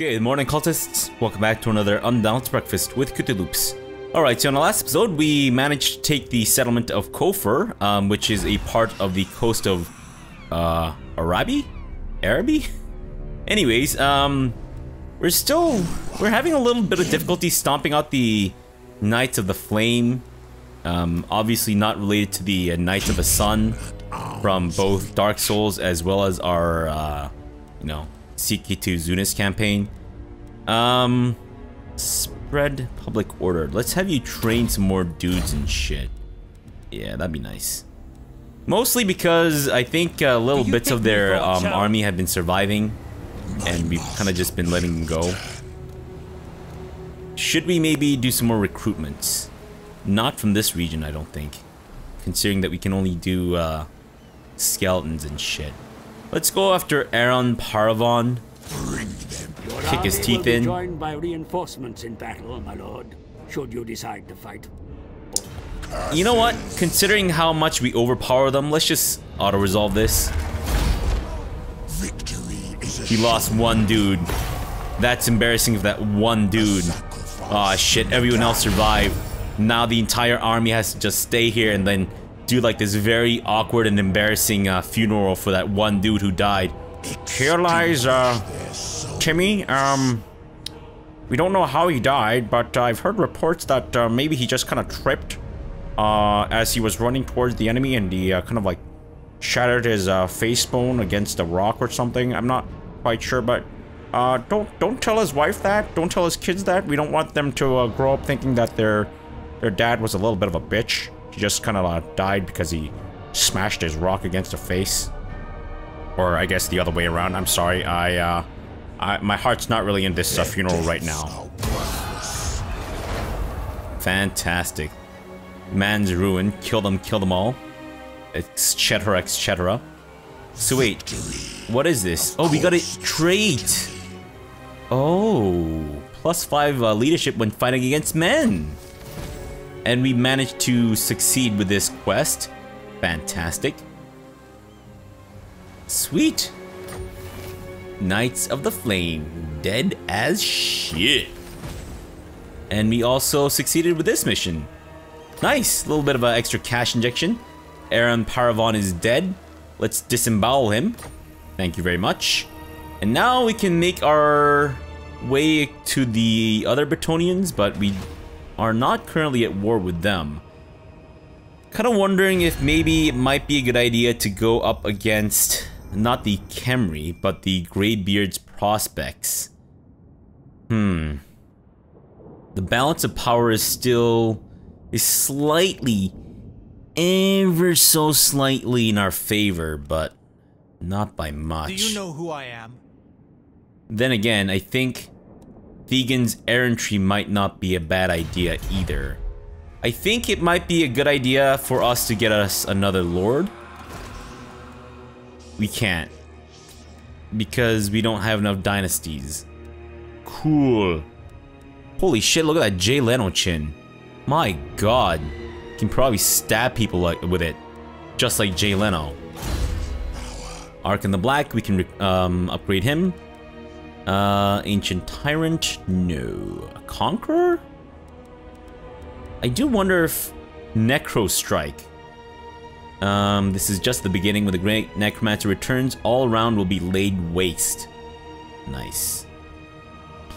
Good morning, cultists. Welcome back to another Undead Breakfast with CthuLoops. Alright, so in the last episode, we managed to take the settlement of Kofor, which is a part of the coast of, Arabi? Anyways, we're having a little bit of difficulty stomping out the Knights of the Flame. Obviously not related to the Knights of the Sun from both Dark Souls as well as our, CK2 Zunis campaign. Spread public order. Let's have you train some more dudes and shit. Yeah, that'd be nice. Mostly because I think little bits of their army have been surviving, and we've kind of just been letting them go. Should we maybe do some more recruitments? Not from this region, I don't think. Considering that we can only do skeletons and shit. Let's go after Aaron Paravon. Kick his teeth in. Joined by reinforcements in battle, my lord. Should you decide to fight? You know what? Considering how much we overpower them, let's just auto-resolve this. He lost one dude. That's embarrassing if that one dude. Aw, shit. Everyone else survived. Now the entire army has to just stay here and then do like this very awkward and embarrassing funeral for that one dude who died. Here lies Timmy. We don't know how he died, but I've heard reports that maybe he just kind of tripped as he was running towards the enemy, and he kind of like shattered his face bone against a rock or something. I'm not quite sure, but don't tell his wife that. Don't tell his kids that. We don't want them to grow up thinking that their dad was a little bit of a bitch. He just kind of died because he smashed his rock against her face. Or I guess the other way around. I'm sorry. My heart's not really in this funeral right now. Fantastic. Man's ruin. Kill them all. Etc, etc. So wait, what is this? Oh, we got a trait. Oh, +5 leadership when fighting against men. And we managed to succeed with this quest. Fantastic. Sweet. Knights of the Flame. Dead as shit. And we also succeeded with this mission. Nice. A little bit of an extra cash injection. Aaron Paravon is dead. Let's disembowel him. Thank you very much. And now we can make our way to the other Bretonians, but we are not currently at war with them. Kind of wondering if maybe it might be a good idea to go up against not the Khemri, but the Greybeard's prospects. The balance of power is slightly, ever so slightly in our favor, but not by much. Do you know who I am? Then again, I think Vegan's Errantry might not be a bad idea either. I think it might be a good idea for us to get us another lord. We can't. Because we don't have enough dynasties. Cool. Holy shit, look at that Jay Leno chin. My god. Can probably stab people with it. Just like Jay Leno. Arkhan the Black, we can upgrade him. Ancient Tyrant? No. A Conqueror? I do wonder if Necro Strike. This is just the beginning. When the Great Necromancer returns, all around will be laid waste. Nice.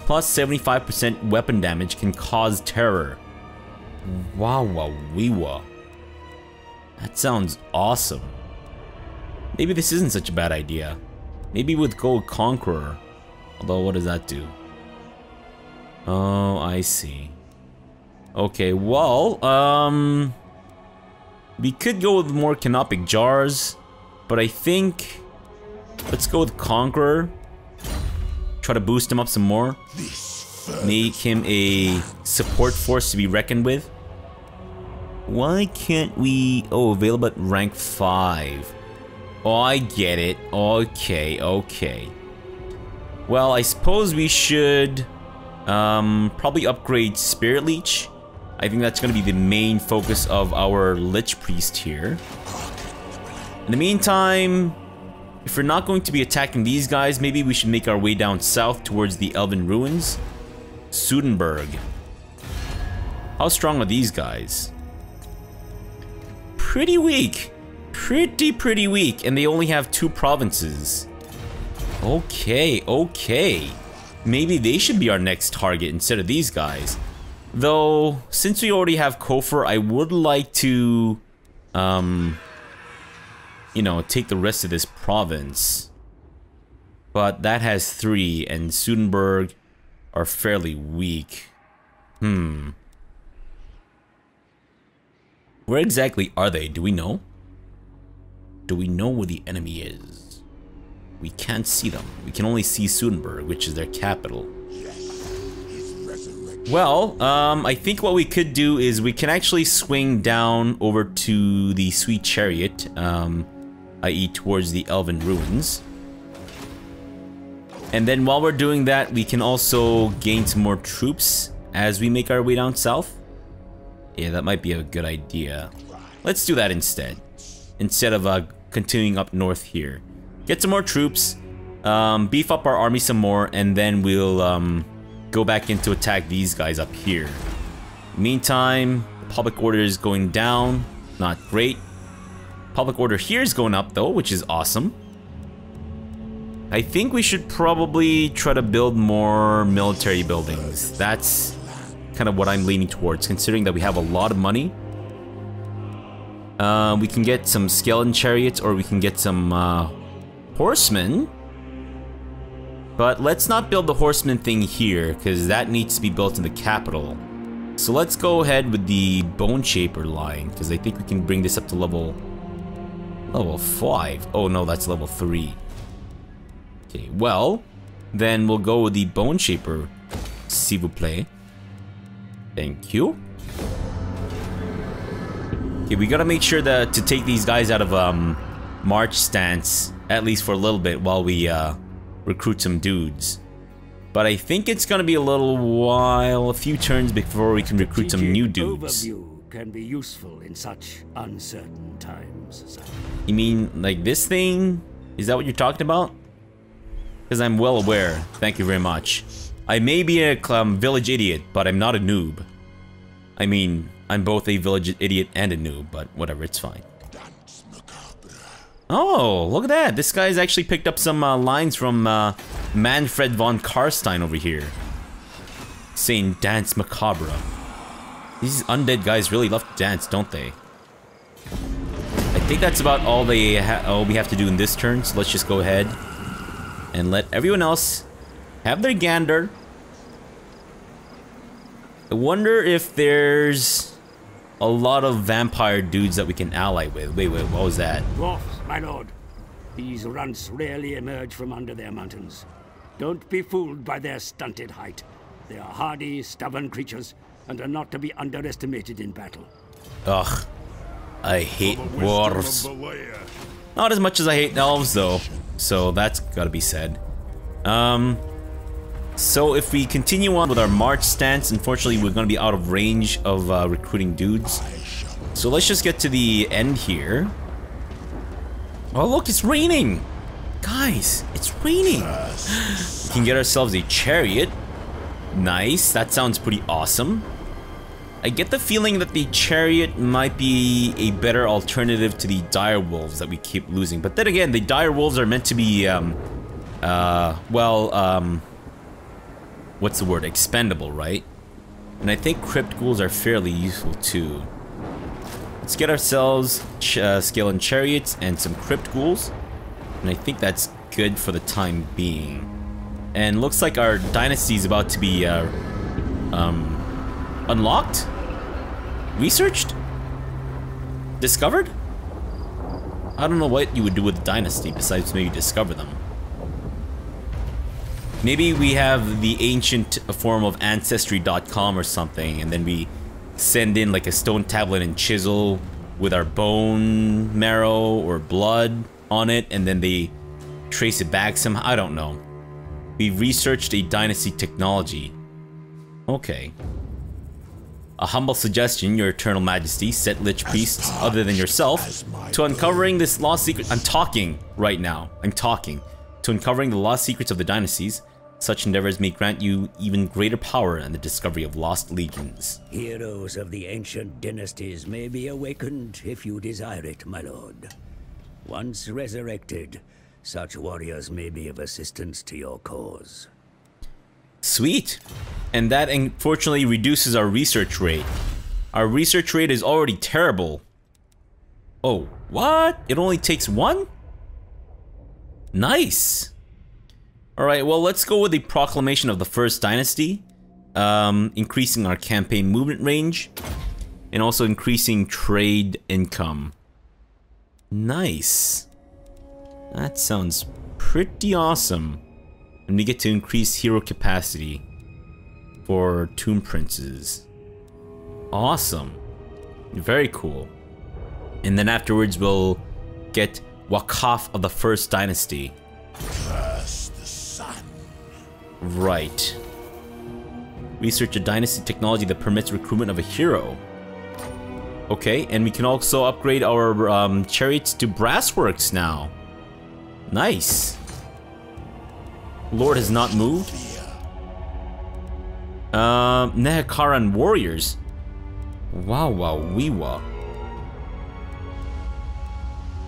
+75% weapon damage can cause terror. Wow-wee-wah. That sounds awesome. Maybe this isn't such a bad idea. Maybe with Gold Conqueror. Although, what does that do? Oh, I see. Okay, well, we could go with more Canopic Jars, but I think let's go with Conqueror. Try to boost him up some more. Make him a support force to be reckoned with. Why can't we... Oh, available at rank 5. Oh, I get it. Okay, okay. Well, I suppose we should probably upgrade Spirit Leech. I think that's going to be the main focus of our Lich Priest here. In the meantime, If we're not going to be attacking these guys, maybe we should make our way down south towards the Elven Ruins. Sudenburg. How strong are these guys? Pretty weak. Pretty weak, and they only have 2 provinces. Okay. Maybe they should be our next target instead of these guys. Though, since we already have Kofor, I would like to, you know, take the rest of this province. But that has 3, and Sudenburg are fairly weak. Where exactly are they? Do we know? Do we know where the enemy is? We can't see them. We can only see Sudenburg, which is their capital. Well, I think what we could do is we can actually swing down over to the Sweet Chariot, i.e. towards the Elven Ruins. And then while we're doing that, we can also gain some more troops as we make our way down south. Yeah, that might be a good idea. Let's do that instead. Instead of continuing up north here. Get some more troops, beef up our army some more, and then we'll go back in to attack these guys up here. Meantime, public order is going down, not great. Public order here is going up though, which is awesome. I think we should probably try to build more military buildings. That's kind of what I'm leaning towards, considering that we have a lot of money. We can get some skeleton chariots, or we can get some horsemen. But let's not build the horseman thing here, because that needs to be built in the capital. So let's go ahead with the bone shaper line, because I think we can bring this up to level 5. Oh no, that's level 3. Okay, well, then we'll go with the bone shaper, s'il vous plaît. Thank you. Okay, we gotta make sure that to take these guys out of march stance, at least for a little bit, while we recruit some dudes. But I think it's gonna be a little while, a few turns before we can recruit some new dudes. Overview can be useful in such uncertain times. You mean like this thing? Is that what you're talking about? Because I'm well aware. Thank you very much. I may be a village idiot, but I'm not a noob. I mean, I'm both a village idiot and a noob, but whatever, it's fine. Oh, look at that! This guy's actually picked up some lines from Manfred von Karstein over here. Saying, dance macabre. These undead guys really love to dance, don't they? I think that's about all they all we have to do in this turn, so let's just go ahead and let everyone else have their gander. I wonder if there's a lot of vampire dudes that we can ally with. Wait, what was that? Dwarfs, my lord. These runts rarely emerge from under their mountains. Don't be fooled by their stunted height. They are hardy, stubborn creatures, and are not to be underestimated in battle. Ugh. I hate dwarves. Not as much as I hate elves, though. So that's gotta be said. So if we continue on with our march stance, unfortunately we're going to be out of range of recruiting dudes. So let's just get to the end here. Oh look, it's raining! Guys, it's raining! We can get ourselves a chariot. Nice, that sounds pretty awesome. I get the feeling that the chariot might be a better alternative to the direwolves that we keep losing. But then again, the direwolves are meant to be, what's the word? Expendable, right? And I think crypt ghouls are fairly useful too. Let's get ourselves skeleton chariots and some crypt ghouls. And I think that's good for the time being. And looks like our dynasty is about to be unlocked? Researched? Discovered? I don't know what you would do with a dynasty besides maybe discover them. Maybe we have the ancient form of Ancestry.com or something, and then we send in like a stone tablet and chisel with our bone marrow or blood on it, and then they trace it back somehow. I don't know. We researched a dynasty technology. Okay. A humble suggestion, your eternal majesty, set lich priests other than yourself to uncovering this lost secret. I'm talking right now. I'm talking. To uncovering the lost secrets of the dynasties. Such endeavors may grant you even greater power in the discovery of lost legions. Heroes of the ancient dynasties may be awakened if you desire it, my lord. Once resurrected, such warriors may be of assistance to your cause. Sweet! And that unfortunately reduces our research rate. Our research rate is already terrible. Oh, what? It only takes one? Nice! Alright, well, let's go with the Proclamation of the First Dynasty. Increasing our campaign movement range. And also increasing trade income. Nice. That sounds pretty awesome. And we get to increase hero capacity for Tomb Princes. Awesome. Very cool. And then afterwards we'll get Wakaf of the First Dynasty. Right. Research a dynasty technology that permits recruitment of a hero. Okay, and we can also upgrade our chariots to brassworks now. Nice. Lord has not moved. Nehekharan warriors. Wow, wow, wee wow.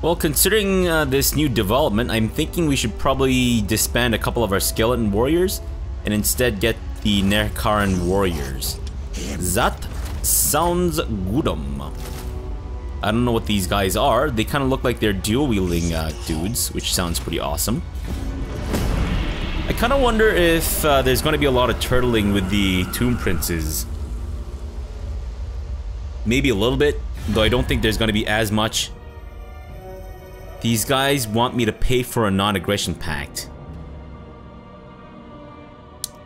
Well, considering this new development, I'm thinking we should probably disband a couple of our skeleton warriors and instead get the Nehekharan warriors. That sounds goodum. I don't know what these guys are. They kind of look like they're dual-wielding dudes, which sounds pretty awesome. I kind of wonder if there's going to be a lot of turtling with the Tomb Princes. Maybe a little bit, though I don't think there's going to be as much. These guys want me to pay for a non-aggression pact.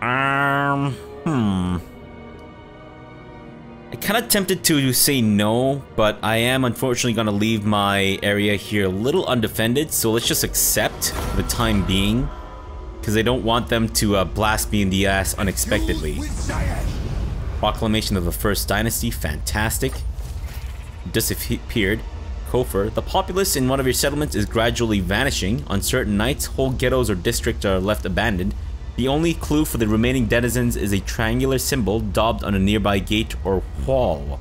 I kind of tempted to say no, but I am unfortunately going to leave my area here a little undefended, so let's just accept for the time being, because I don't want them to blast me in the ass unexpectedly. Proclamation of the First Dynasty, fantastic. Disappeared. Kofor, the populace in one of your settlements is gradually vanishing. On certain nights, whole ghettos or districts are left abandoned. The only clue for the remaining denizens is a triangular symbol daubed on a nearby gate or wall.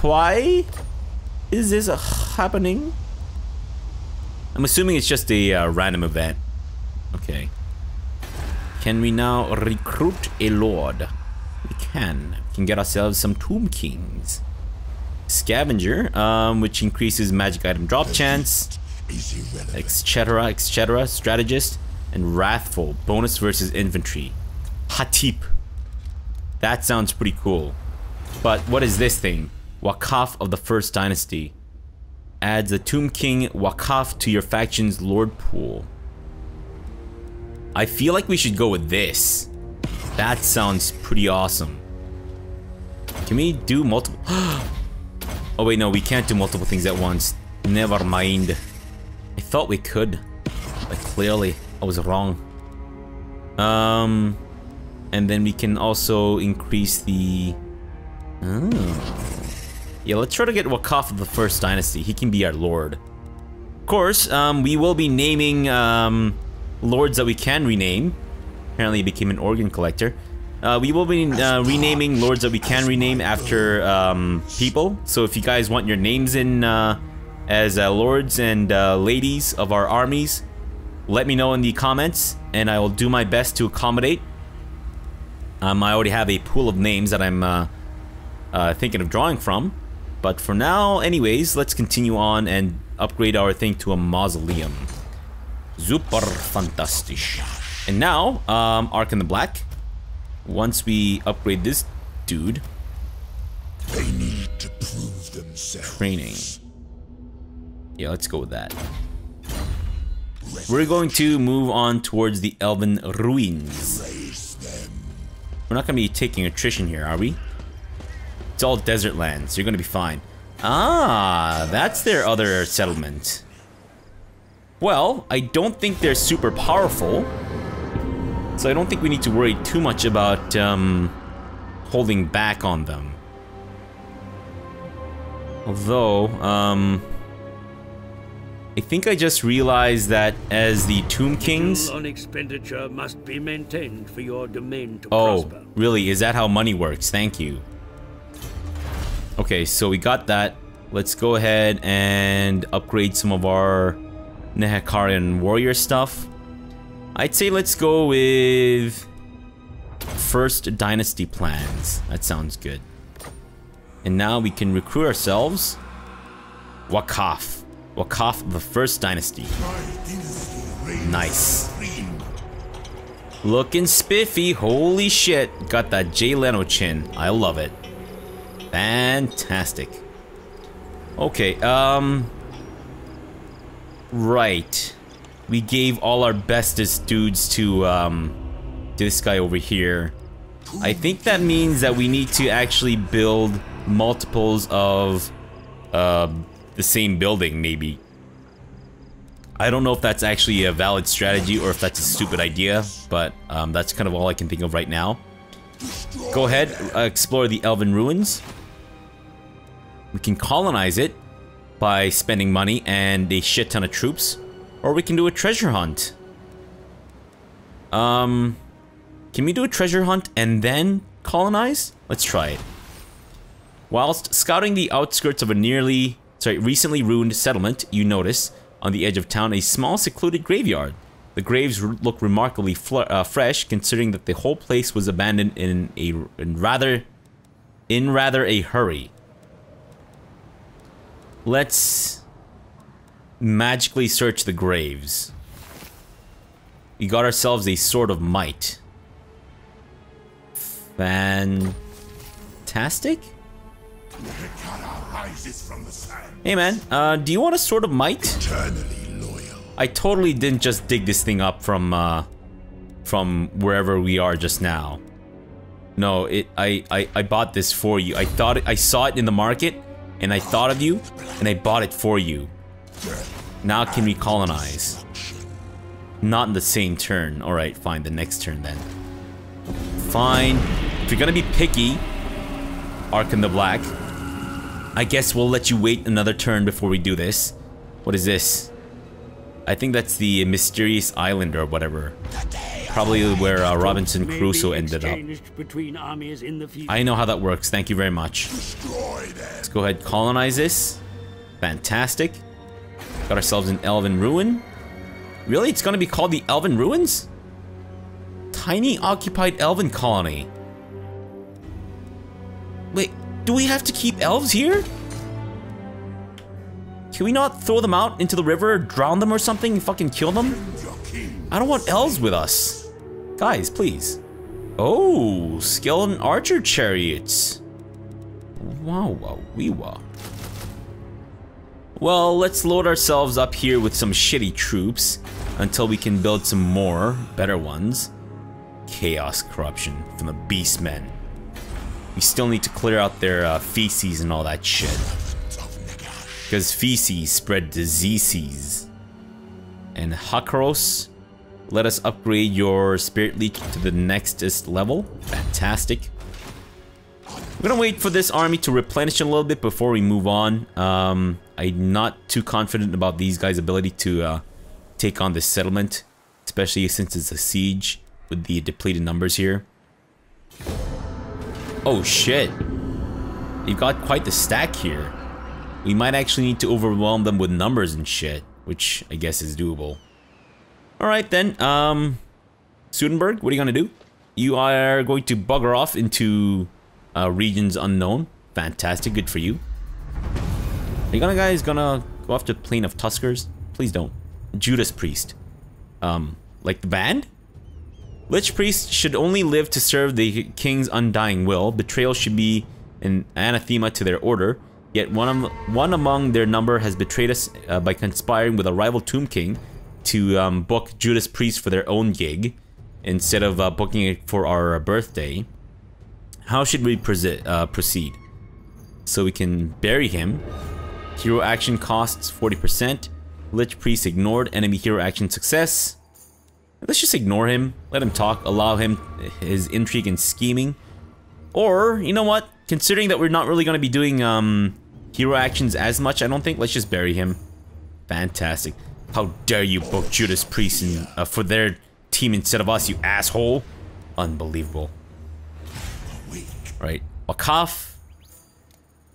Why is this happening? I'm assuming it's just a random event. Okay. Can we now recruit a lord? We can. We can get ourselves some Tomb Kings. Scavenger, which increases magic item drop chance, etc, etc. Strategist and Wrathful, bonus versus infantry. Hatip. That sounds pretty cool. But what is this thing? Wakaf of the First Dynasty. Adds a Tomb King Wakaf to your faction's lord pool. I feel like we should go with this. That sounds pretty awesome. Can we do multiple? Oh wait, no, we can't do multiple things at once. Never mind. I thought we could, but clearly I was wrong. And then we can also increase the... Oh. Yeah, let's try to get Wakaf of the First Dynasty. He can be our lord. Of course, we will be naming lords that we can rename. Apparently he became an organ collector. We will be renaming lords that we can rename after people. So if you guys want your names in as lords and ladies of our armies, let me know in the comments, and I will do my best to accommodate. I already have a pool of names that I'm thinking of drawing from. But for now, anyways, let's continue on and upgrade our thing to a mausoleum. Super fantastisch. And now, Arkhan the Black. Once we upgrade this dude, they need to prove themselves. Training. Yeah, let's go with that. We're going to move on towards the Elven Ruins. We're not going to be taking attrition here, are we? It's all desert land, so you're going to be fine. Ah, that's their other settlement. Well, I don't think they're super powerful. So I don't think we need to worry too much about holding back on them. Although, I think I just realized that as the Tomb Kings... on expenditure must be maintained for your domain to prosper. Really? Is that how money works? Thank you. Okay, so we got that. Let's go ahead and upgrade some of our Nehekharan warrior stuff. I'd say let's go with First Dynasty plans. That sounds good. And now we can recruit ourselves Wakaf. Wakaf of the First Dynasty. Nice. Looking spiffy, holy shit. Got that Jay Leno chin. I love it. Fantastic. Okay, right. We gave all our bestest dudes to this guy over here. I think that means that we need to actually build multiples of the same building, maybe. I don't know if that's actually a valid strategy or if that's a stupid idea, but that's kind of all I can think of right now. Go ahead, explore the Elven Ruins. We can colonize it by spending money and a shit ton of troops, or we can do a treasure hunt. Can we do a treasure hunt and then colonize? Let's try it. Whilst scouting the outskirts of a recently ruined settlement, you notice, on the edge of town, a small secluded graveyard. The graves look remarkably fresh, considering that the whole place was abandoned in rather a hurry. Let's magically search the graves. We got ourselves a Sword of Might. Fantastic? Hey man, do you want a Sword of Might? I totally didn't just dig this thing up from wherever we are just now. No, I bought this for you. I saw it in the market, and I thought of you, and I bought it for you. Now can we colonize? Not in the same turn. Alright, fine, the next turn then. Fine. If you're gonna be picky, Arkhan the Black, I guess we'll let you wait another turn before we do this. What is this? I think that's the mysterious island or whatever. Probably where Robinson Crusoe ended up. I know how that works. Thank you very much. Let's go ahead and colonize this. Fantastic. Got ourselves an Elven Ruin. Really? It's gonna be called the Elven Ruins? Tiny occupied Elven colony. Wait, do we have to keep elves here? Can we not throw them out into the river, drown them or something, and fucking kill them? I don't want elves with us. Guys, please. Oh, skeleton archer chariots. Wow, wee wow. Well, let's load ourselves up here with some shitty troops until we can build some more, better ones. Chaos corruption from the Beastmen. We still need to clear out their feces and all that shit. Because feces spread diseases. And Hakros, let us upgrade your Spirit Leech to the nextest level. Fantastic. We're gonna wait for this army to replenish a little bit before we move on. I'm not too confident about these guys' ability to take on this settlement. Especially since it's a siege with the depleted numbers here. Oh shit, you've got quite the stack here. We might actually need to overwhelm them with numbers and shit, which I guess is doable. Alright then, Sudenburg, what are you gonna do? You are going to bugger off into regions unknown. Fantastic, good for you. Are you guys gonna go off to the Plain of Tuskers? Please don't. Judas Priest. Like the band? Lich Priest should only live to serve the king's undying will. Betrayal should be an anathema to their order. Yet one among their number has betrayed us by conspiring with a rival Tomb King to book Judas Priest for their own gig instead of booking it for our birthday. How should we proceed? So we can bury him. Hero action costs 40%. Lich Priest ignored. Enemy hero action success. Let's just ignore him, let him talk, allow him his intrigue and scheming. Or, you know what? Considering that we're not really going to be doing hero actions as much, I don't think. Let's just bury him. Fantastic. How dare you book Judas Priest and, for their team instead of us, you asshole. Unbelievable. Right. Wakaf.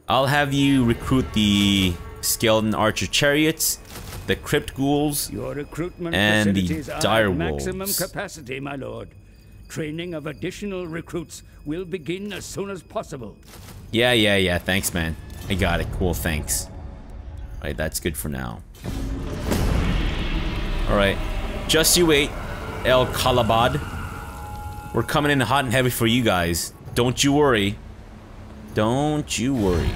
I'll have you recruit the Skeleton Archer Chariots, the Crypt Ghouls, and the Dire Wolves. Maximum capacity, my lord. Training of additional recruits will begin as soon as possible. Yeah. Thanks, man. I got it. Cool, thanks. Alright, that's good for now. Alright. Just you wait, El Calabad. We're coming in hot and heavy for you guys. Don't you worry. Don't you worry.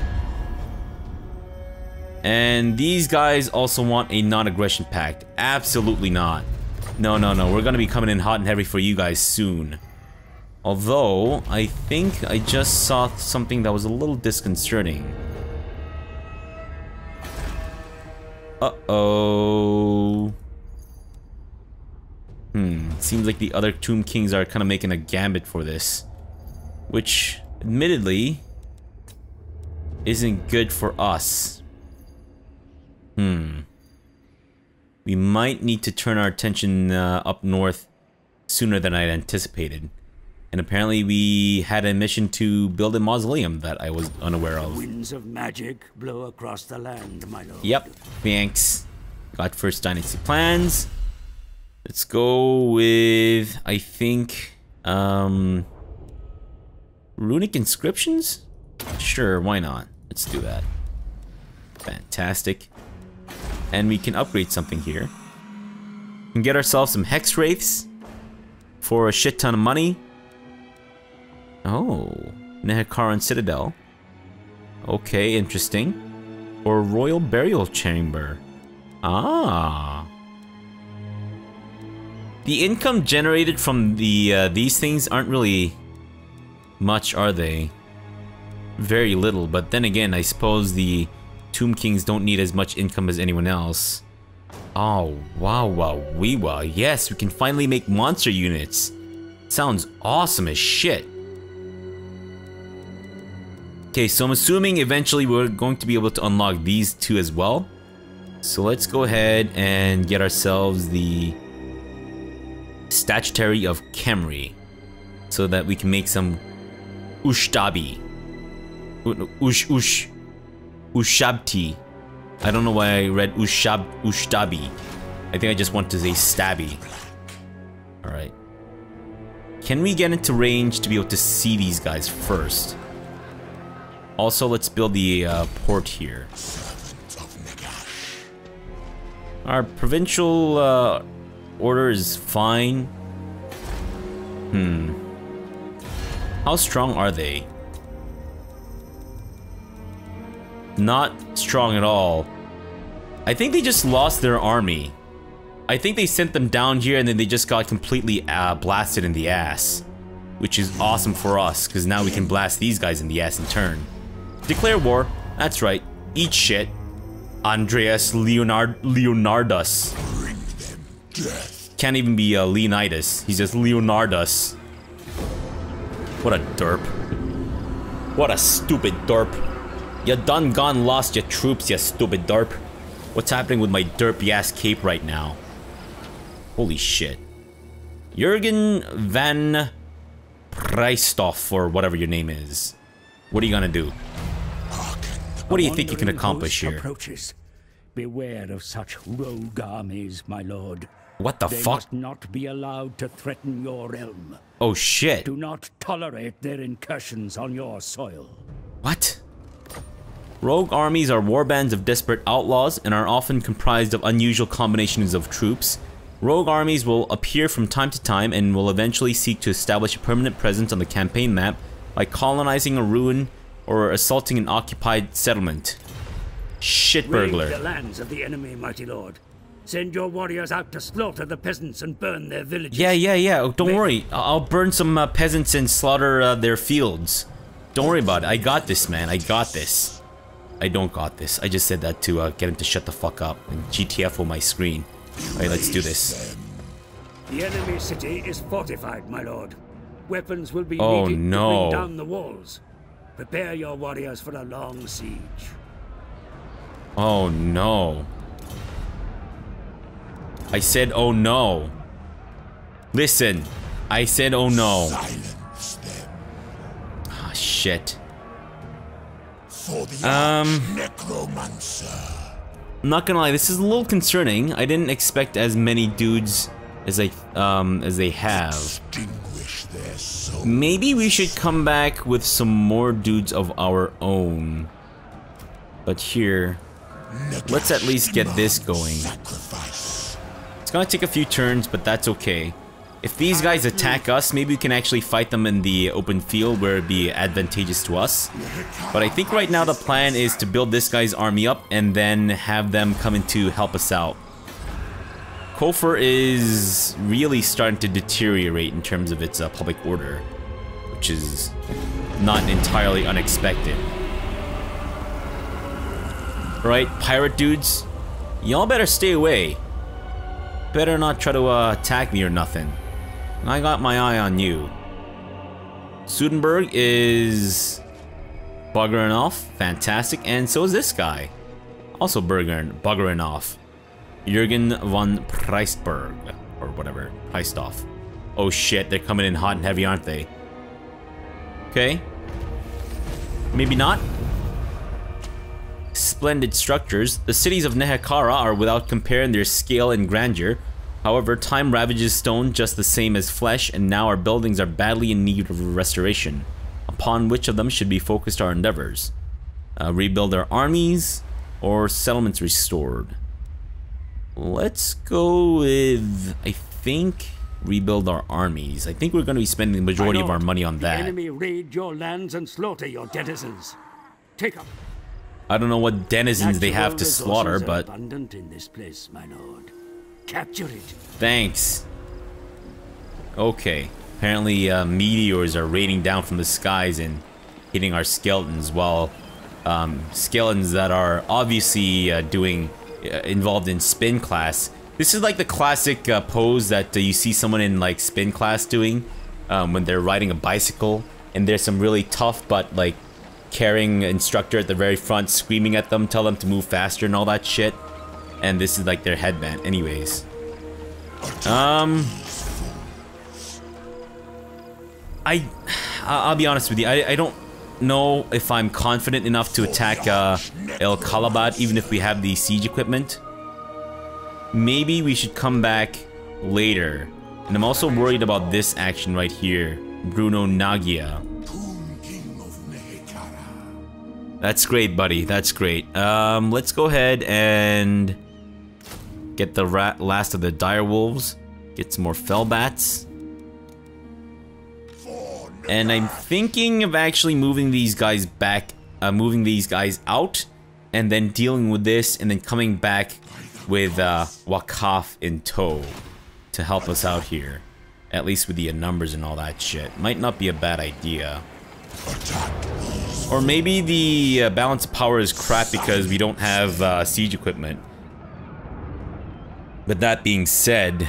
And these guys also want a non-aggression pact. Absolutely not. No. We're gonna be coming in hot and heavy for you guys soon. Although, I think I just saw something that was a little disconcerting. Uh-oh. Seems like the other Tomb Kings are kind of making a gambit for this. Which, admittedly, isn't good for us. We might need to turn our attention up north sooner than I anticipated. And apparently we had a mission to build a mausoleum that I was unaware of. Winds of magic blow across the land, my lord. Yep, thanks. Got First Dynasty plans. Let's go with, I think, runic inscriptions? Sure, why not? Let's do that. Fantastic. And we can upgrade something here. We can get ourselves some hex wraiths for a shit ton of money. Oh, Nehekharan Citadel. Okay, interesting. Or Royal Burial Chamber. Ah. The income generated from the these things aren't really much, are they? Very little, but then again, I suppose the Tomb Kings don't need as much income as anyone else. Oh, wow. Yes, we can finally make monster units. Sounds awesome as shit. Okay, so I'm assuming eventually we're going to be able to unlock these two as well. So let's go ahead and get ourselves the Statuary of Khemri, so that we can make some Ushabti. Ushabti. I don't know why I read Ushtabi. I think I just want to say stabby. Alright. Can we get into range to be able to see these guys first? Also, let's build the port here. Our provincial order is fine. How strong are they? Not strong at all. I think they just lost their army. I think they sent them down here and then they just got completely blasted in the ass. Which is awesome for us, because now we can blast these guys in the ass in turn. Declare war. That's right. Eat shit. Andreas Leonardus. Bring them death. Can't even be Leonidas. He's just Leonardus. What a derp. What a stupid derp. You done gone lost your troops, you stupid derp. What's happening with my derpy ass cape right now? Holy shit. Jürgen van Preistoff, or whatever your name is. What are you gonna do? What do you think you can accomplish here? Beware of such rogue armies, my lord. What the fuck? They must not be allowed to threaten your realm. Oh shit. Do not tolerate their incursions on your soil. What? Rogue armies are warbands of desperate outlaws and are often comprised of unusual combinations of troops. Rogue armies will appear from time to time and will eventually seek to establish a permanent presence on the campaign map by colonizing a ruin or assaulting an occupied settlement. Shit burglar. Raid the lands of the enemy, mighty lord. Send your warriors out to slaughter the peasants and burn their villages. Yeah. Oh, don't worry. I'll burn some peasants and slaughter their fields. Don't worry about it. I got this, man. I got this. I don't got this. I just said that to get him to shut the fuck up and GTFO my screen. Alright, let's do this. The enemy city is fortified, my lord. weapons will be needed to bring down the walls. Prepare your warriors for a long siege. Oh no. I said oh no. Listen, I said oh no. Silence them. Ah, shit. For the Necromancer. I'm not gonna lie, this is a little concerning. I didn't expect as many dudes as they have. Maybe we should come back with some more dudes of our own. But here, let's at least get this going. It's gonna take a few turns, but that's okay. If these guys attack us, maybe we can actually fight them in the open field where it'd be advantageous to us. But I think right now the plan is to build this guy's army up and then have them come in to help us out. Kofor is really starting to deteriorate in terms of its public order, which is not entirely unexpected. Right, pirate dudes, y'all better stay away. Better not try to attack me or nothing. I got my eye on you. Sudenburg is buggering off. Fantastic. And so is this guy. Also buggering off. Jürgen von Preistberg. Or whatever. Preistoff. Oh shit, they're coming in hot and heavy, aren't they? Okay. Maybe not. Splendid structures. The cities of Nehekharan are without compare in their scale and grandeur. However, time ravages stone just the same as flesh, and now our buildings are badly in need of restoration. Upon which of them should be focused our endeavors? Rebuild our armies, or settlements restored? Let's go with, I think, rebuild our armies. I think we're going to be spending the majority of our money on that. The enemy raid your lands and slaughter your denizens. Take up. I don't know what denizens they have to slaughter, but abundant in this place, my lord. Capture it. Thanks. Okay. Apparently, meteors are raining down from the skies and hitting our skeletons, while skeletons that are obviously involved in spin class. This is like the classic pose that you see someone in like spin class doing when they're riding a bicycle, and there's some really tough but like carrying instructor at the very front screaming at them, tell them to move faster and all that shit, and this is like their headband. Anyways, I'll be honest with you, I don't know if I'm confident enough to attack El Calabad even if we have the siege equipment. Maybe we should come back later. And I'm also worried about this action right here, Bruno Nagia. That's great, buddy. That's great. Let's go ahead and get the last of the dire wolves. Get some more fell bats. And I'm thinking of actually moving these guys back, moving these guys out, and then dealing with this, and then coming back with Wakaf in tow to help us out here. At least with the numbers and all that shit. Might not be a bad idea. Or maybe the balance of power is crap because we don't have siege equipment. But that being said,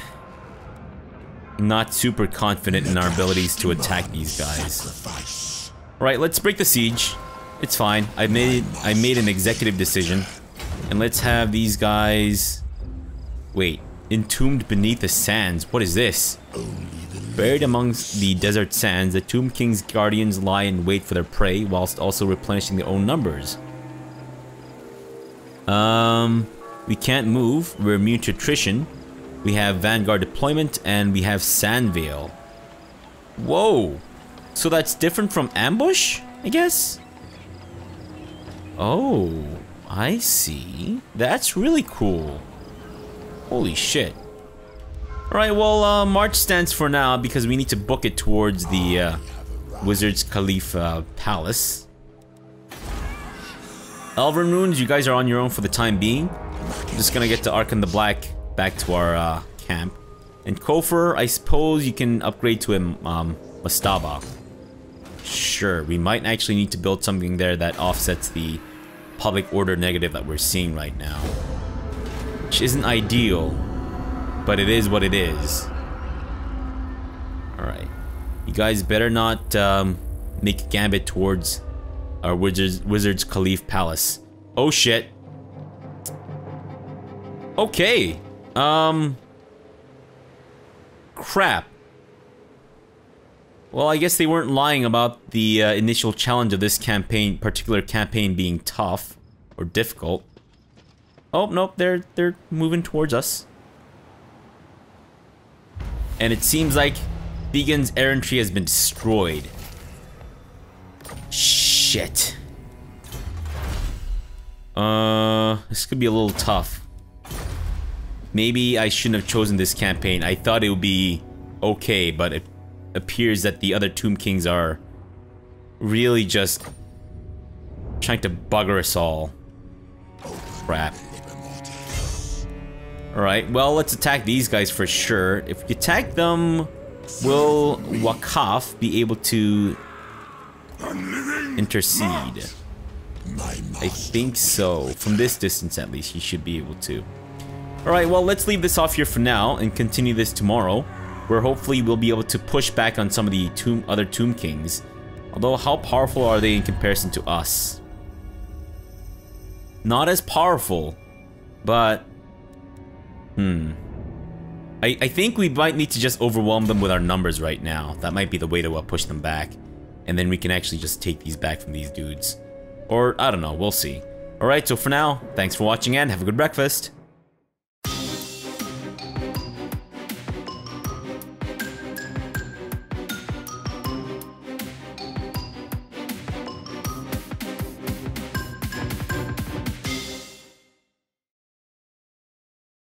not super confident in our abilities to attack these guys. Alright, let's break the siege. It's fine. I made an executive decision. And let's have these guys... Wait. Entombed beneath the sands. What is this? Buried amongst the desert sands, the Tomb King's guardians lie in wait for their prey, whilst also replenishing their own numbers. We can't move. We're immune to attrition. We have Vanguard deployment, and we have Sandvale. Whoa! So that's different from ambush, I guess? Oh, I see. That's really cool. Holy shit. Alright, well, March stands for now because we need to book it towards the Wizard's Khalifa Palace. Elven Ruins, you guys are on your own for the time being. I'm just gonna get to Arkhan the Black back to our camp. And Kofor, I suppose you can upgrade to him, Mastaba. Sure, we might actually need to build something there that offsets the public order negative that we're seeing right now. Which isn't ideal, but it is what it is. Alright. You guys better not make a gambit towards our wizard's Caliph Palace. Oh shit. Okay. Crap. Well, I guess they weren't lying about the initial challenge of this campaign, particular campaign, being tough or difficult. Oh nope, they're moving towards us. And it seems like Vegan's Errantry has been destroyed. Shit. This could be a little tough. Maybe I shouldn't have chosen this campaign. I thought it would be okay, but it appears that the other Tomb Kings are really just trying to bugger us all. Crap. Alright, well, let's attack these guys for sure. If we attack them, will Wakaf be able to intercede? I think so. From this distance, at least, he should be able to. Alright, well, let's leave this off here for now and continue this tomorrow, where hopefully we'll be able to push back on some of the other Tomb Kings. Although, how powerful are they in comparison to us? Not as powerful, but... I think we might need to just overwhelm them with our numbers right now. That might be the way to push them back. And then we can actually just take these back from these dudes. Or, I don't know, we'll see. Alright, so for now, thanks for watching and have a good breakfast.